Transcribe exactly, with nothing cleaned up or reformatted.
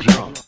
Jump.